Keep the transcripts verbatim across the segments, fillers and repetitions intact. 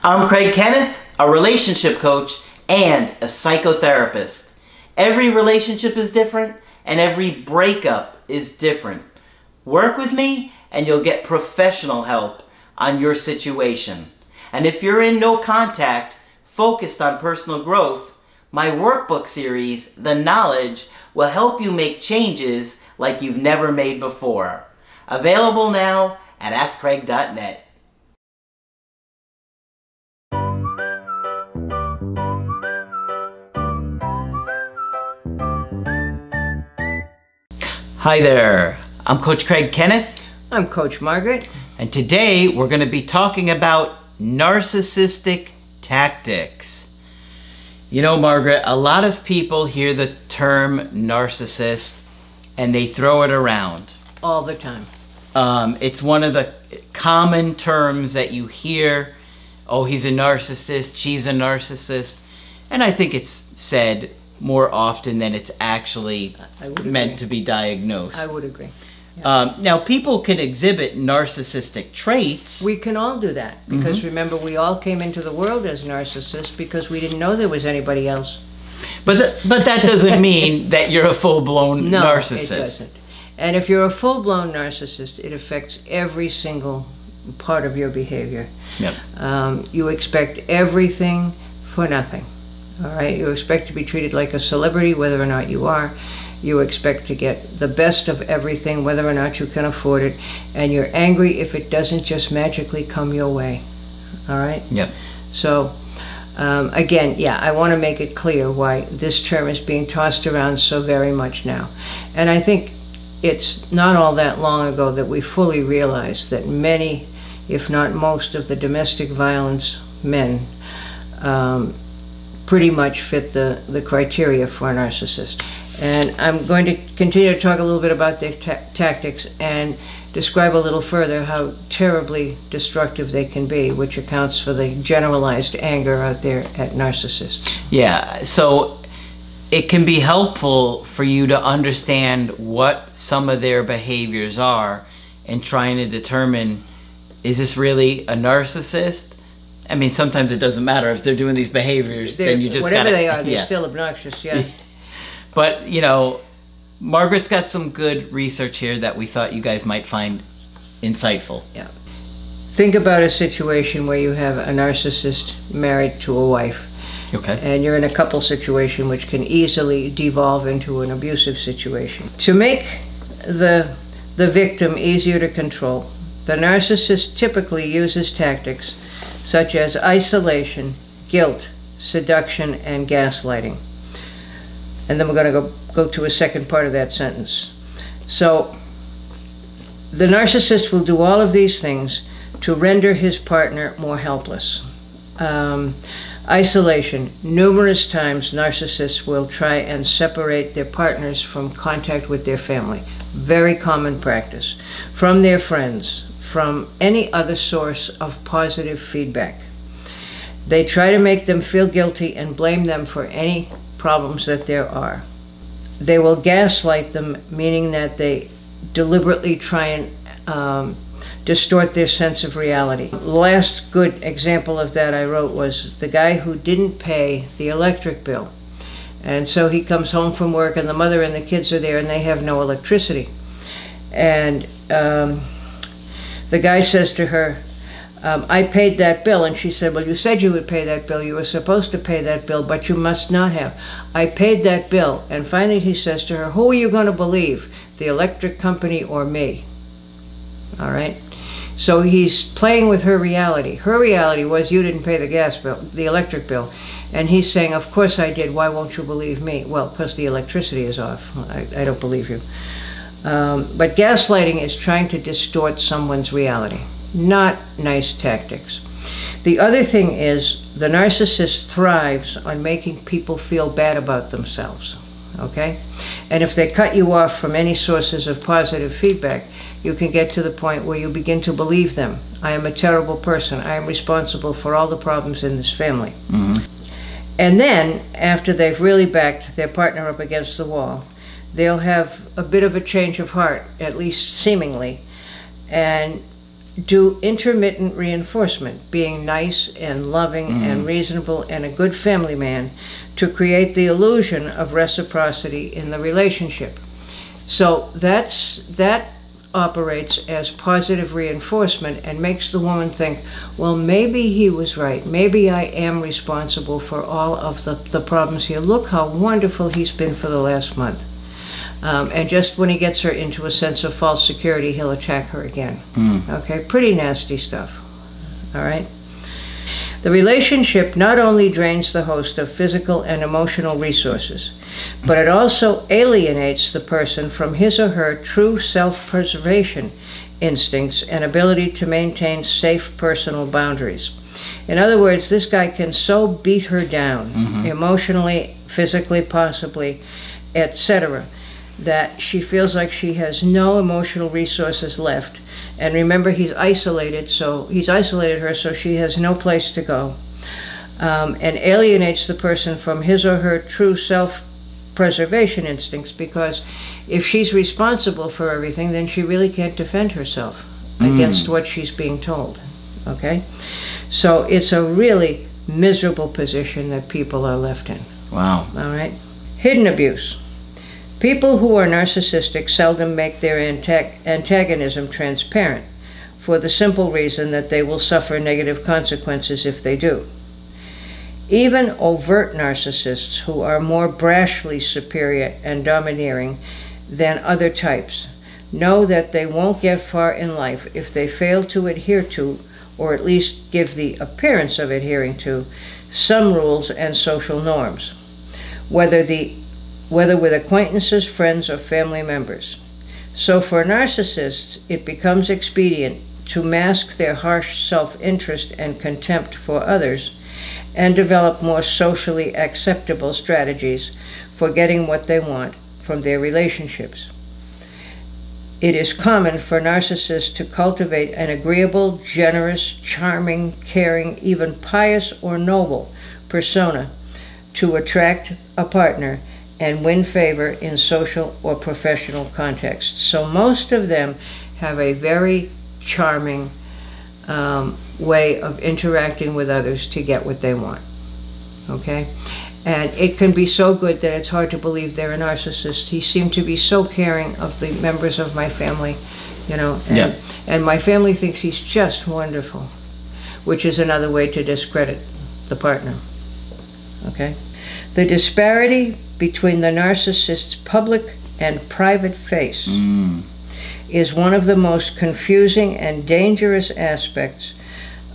I'm Craig Kenneth, a relationship coach and a psychotherapist. Every relationship is different and every breakup is different. Work with me and you'll get professional help on your situation. And if you're in no contact, focused on personal growth, my workbook series, The Knowledge, will help you make changes like you've never made before. Available now at Ask Craig dot net. Hi there, I'm Coach Craig Kenneth. I'm Coach Margaret. And today we're going to be talking about narcissistic tactics. You know, Margaret, a lot of people hear the term narcissist and they throw it around. All the time. Um, it's one of the common terms that you hear. Oh, he's a narcissist, she's a narcissist. And I think it's said more often than it's actually meant to be diagnosed. I would agree. Yeah. Um, now, people can exhibit narcissistic traits. We can all do that, because mm-hmm. remember, we all came into the world as narcissists because we didn't know there was anybody else. But, the, but that doesn't mean that you're a full-blown no, narcissist. No, it doesn't. And if you're a full-blown narcissist, it affects every single part of your behavior. Yep. Um, you expect everything for nothing. All right, you expect to be treated like a celebrity, whether or not you are. You expect to get the best of everything, whether or not you can afford it. And you're angry if it doesn't just magically come your way. All right? Yep. So, um, again, yeah, I want to make it clear why this term is being tossed around so very much now. And I think it's not all that long ago that we fully realized that many, if not most, of the domestic violence men um, pretty much fit the, the criteria for a narcissist. And I'm going to continue to talk a little bit about their ta tactics and describe a little further how terribly destructive they can be, which accounts for the generalized anger out there at narcissists. Yeah, so it can be helpful for you to understand what some of their behaviors are and trying to determine, is this really a narcissist? I mean, sometimes it doesn't matter if they're doing these behaviors, they're, then you just whatever gotta, they are, they're yeah. still obnoxious, yeah. But, you know, Margaret's got some good research here that we thought you guys might find insightful. Yeah. Think about a situation where you have a narcissist married to a wife. Okay. And you're in a couple situation which can easily devolve into an abusive situation. To make the, the victim easier to control, the narcissist typically uses tactics such as isolation, guilt, seduction, and gaslighting. And then we're going to go, go to a second part of that sentence. So, the narcissist will do all of these things to render his partner more helpless. Um, isolation. Numerous times, narcissists will try and separate their partners from contact with their family. Very common practice. From their friends. From any other source of positive feedback. They try to make them feel guilty and blame them for any problems that there are. They will gaslight them, meaning that they deliberately try and um, distort their sense of reality. Last good example of that I wrote was the guy who didn't pay the electric bill. And so he comes home from work and the mother and the kids are there and they have no electricity. And um, the guy says to her, um, I paid that bill. And she said, well, you said you would pay that bill. You were supposed to pay that bill, but you must not have. I paid that bill. And finally he says to her, who are you going to believe, the electric company or me? All right? So he's playing with her reality. Her reality was, you didn't pay the gas bill, the electric bill. And he's saying, of course I did. Why won't you believe me? Well, because the electricity is off. I, I don't believe you. Um, but gaslighting is trying to distort someone's reality. Not nice tactics. The other thing is, the narcissist thrives on making people feel bad about themselves. Okay? And if they cut you off from any sources of positive feedback, you can get to the point where you begin to believe them. I am a terrible person. I am responsible for all the problems in this family. Mm-hmm. And then, after they've really backed their partner up against the wall, they'll have a bit of a change of heart, at least seemingly, and do intermittent reinforcement, being nice and loving mm. and reasonable and a good family man, to create the illusion of reciprocity in the relationship. So that's that operates as positive reinforcement and makes the woman think, well, maybe he was right. Maybe I am responsible for all of the, the problems here. Look how wonderful he's been for the last month. Um, and just when he gets her into a sense of false security, he'll attack her again. Mm. Okay, pretty nasty stuff. All right. The relationship not only drains the host of physical and emotional resources, but it also alienates the person from his or her true self-preservation instincts and ability to maintain safe personal boundaries. In other words, this guy can so beat her down, mm-hmm. emotionally, physically, possibly, et cetera, that she feels like she has no emotional resources left. And remember, he's isolated, so he's isolated her, so she has no place to go, um, and alienates the person from his or her true self-preservation instincts, because if she's responsible for everything, then she really can't defend herself mm. against what she's being told. Okay, so it's a really miserable position that people are left in. Wow. All right. Hidden abuse. People who are narcissistic seldom make their antagonism transparent, for the simple reason that they will suffer negative consequences if they do. Even overt narcissists, who are more brashly superior and domineering than other types, know that they won't get far in life if they fail to adhere to, or at least give the appearance of adhering to, some rules and social norms, whether the whether with acquaintances, friends, or family members. So for narcissists, it becomes expedient to mask their harsh self-interest and contempt for others and develop more socially acceptable strategies for getting what they want from their relationships. It is common for narcissists to cultivate an agreeable, generous, charming, caring, even pious or noble persona to attract a partner and win favor in social or professional contexts. So most of them have a very charming um, way of interacting with others to get what they want, okay? And it can be so good that it's hard to believe they're a narcissist. He seemed to be so caring of the members of my family, you know, and, yeah. and my family thinks he's just wonderful, which is another way to discredit the partner, okay? The disparity between the narcissist's public and private face mm. is one of the most confusing and dangerous aspects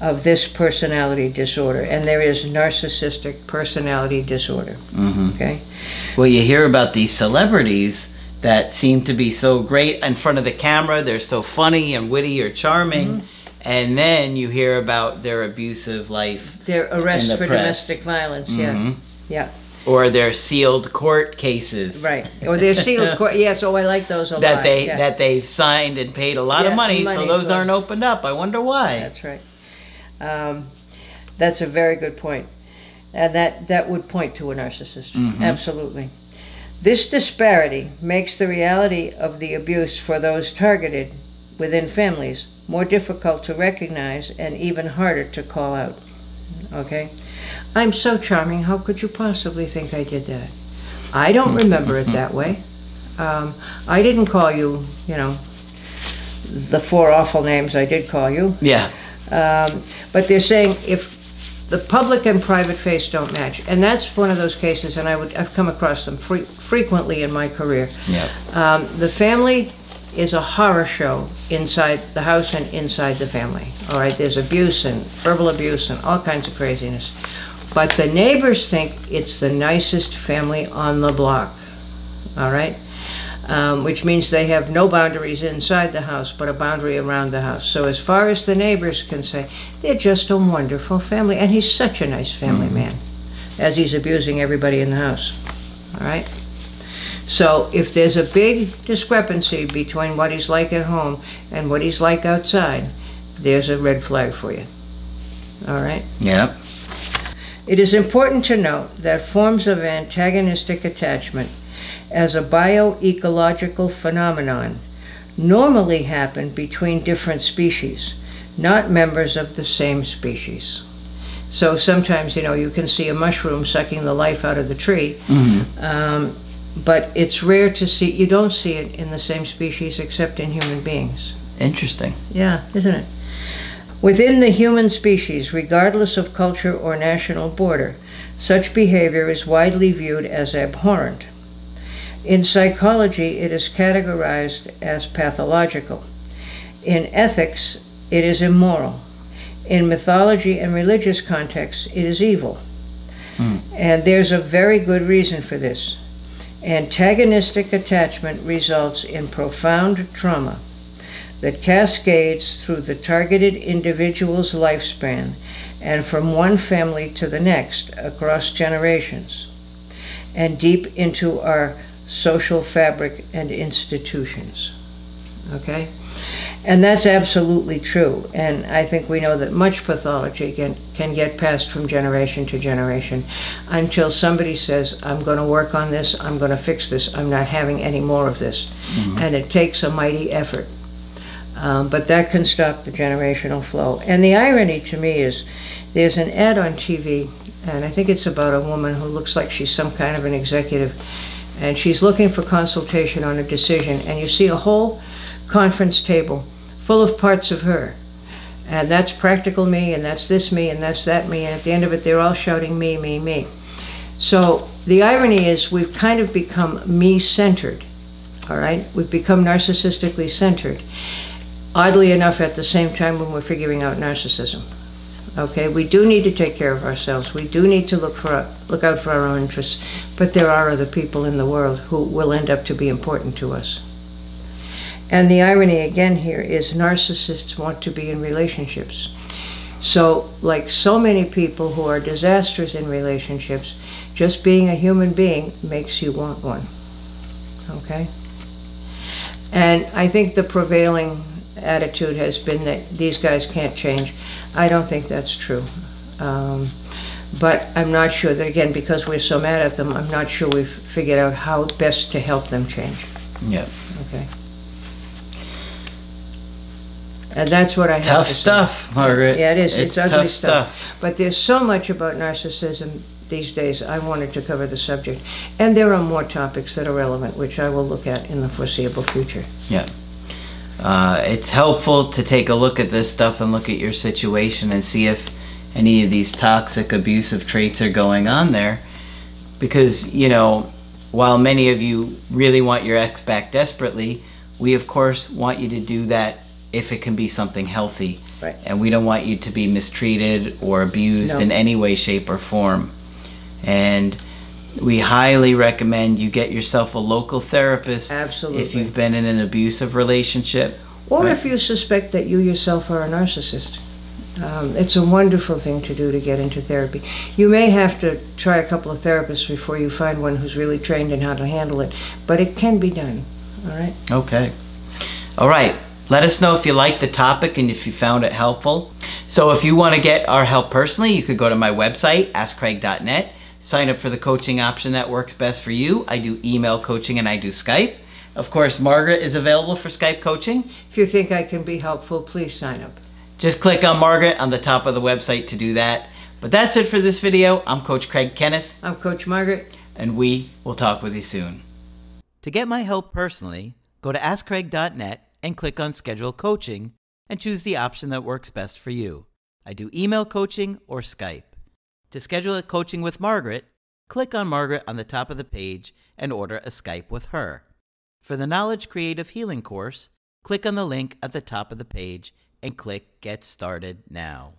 of this personality disorder, and there is narcissistic personality disorder. Mm-hmm. Okay. Well, you hear about these celebrities that seem to be so great in front of the camera, they're so funny and witty or charming, mm-hmm. and then you hear about their abusive life. Their arrest the for press. domestic violence, mm-hmm. yeah. Yeah. Or their sealed court cases. Right. Or their sealed court. Yes. Oh, I like those a lot. That they yeah. that they've signed and paid a lot yeah, of money, money, so those aren't opened up. I wonder why. That's right. Um, that's a very good point, and that that would point to a narcissist. Mm-hmm. Absolutely. This disparity makes the reality of the abuse for those targeted within families more difficult to recognize and even harder to call out. Okay. I'm so charming, how could you possibly think I did that? I don't remember it that way. Um, I didn't call you, you know, the four awful names I did call you. Yeah. Um, but they're saying if the public and private face don't match, and that's one of those cases, and I would, I've come across them fre frequently in my career. Yeah. Um, the family is a horror show inside the house and inside the family. All right, there's abuse and verbal abuse and all kinds of craziness. But the neighbors think it's the nicest family on the block, all right? Um, which means they have no boundaries inside the house, but a boundary around the house. So as far as the neighbors can say, they're just a wonderful family, and he's such a nice family man, as he's abusing everybody in the house, all right? So if there's a big discrepancy between what he's like at home and what he's like outside, there's a red flag for you, all right? Yeah. It is important to note that forms of antagonistic attachment as a bioecological phenomenon normally happen between different species, not members of the same species. So sometimes, you know, you can see a mushroom sucking the life out of the tree, mm-hmm. um, but it's rare to see, you don't see it in the same species except in human beings. Interesting. Yeah, isn't it? Within the human species, regardless of culture or national border, such behavior is widely viewed as abhorrent. In psychology, it is categorized as pathological. In ethics, it is immoral. In mythology and religious contexts, it is evil. Mm. And there's a very good reason for this. Antagonistic attachment results in profound trauma that cascades through the targeted individual's lifespan and from one family to the next across generations and deep into our social fabric and institutions. Okay? And that's absolutely true, and I think we know that much pathology can, can get passed from generation to generation until somebody says, I'm going to work on this, I'm going to fix this, I'm not having any more of this. Mm-hmm. And it takes a mighty effort. Um, but that can stop the generational flow. And the irony to me is there's an ad on T V, and I think it's about a woman who looks like she's some kind of an executive, and she's looking for consultation on a decision, and you see a whole conference table full of parts of her. And that's practical me, and that's this me, and that's that me, and at the end of it they're all shouting me, me, me. So the irony is we've kind of become me-centered, all right? We've become narcissistically centered. Oddly enough, at the same time when we're figuring out narcissism. Okay, we do need to take care of ourselves. We do need to look for our, look out for our own interests, but there are other people in the world who will end up to be important to us. And the irony again here is narcissists want to be in relationships. So, like so many people who are disasters in relationships, just being a human being makes you want one. Okay? And I think the prevailing attitude has been that these guys can't change. I don't think that's true. Um, but I'm not sure that, again, because we're so mad at them, I'm not sure we've figured out how best to help them change. Yeah. Okay. And that's what I have Tough to stuff, say. Margaret. Yeah, it is. It's, it's ugly tough stuff. stuff. But there's so much about narcissism these days. I wanted to cover the subject. And there are more topics that are relevant, which I will look at in the foreseeable future. Yeah. Uh, it's helpful to take a look at this stuff and look at your situation and see if any of these toxic, abusive traits are going on there. Because, you know, while many of you really want your ex back desperately, we, of course, want you to do that if it can be something healthy. Right. And we don't want you to be mistreated or abused no. in any way, shape, or form. And we highly recommend you get yourself a local therapist. Absolutely. If you've been in an abusive relationship. Or right. if you suspect that you yourself are a narcissist. Um, it's a wonderful thing to do to get into therapy. You may have to try a couple of therapists before you find one who's really trained in how to handle it, but it can be done. All right? Okay. All right. Let us know if you liked the topic and if you found it helpful. So if you want to get our help personally, you could go to my website, ask Craig dot net. Sign up for the coaching option that works best for you. I do email coaching and I do Skype. Of course, Margaret is available for Skype coaching. If you think I can be helpful, please sign up. Just click on Margaret on the top of the website to do that. But that's it for this video. I'm Coach Craig Kenneth. I'm Coach Margaret. And we will talk with you soon. To get my help personally, go to ask Craig dot net and click on Schedule Coaching and choose the option that works best for you. I do email coaching or Skype. To schedule a coaching with Margaret, click on Margaret on the top of the page and order a Skype with her. For the Knowledge Creative Healing course, click on the link at the top of the page and click Get Started Now.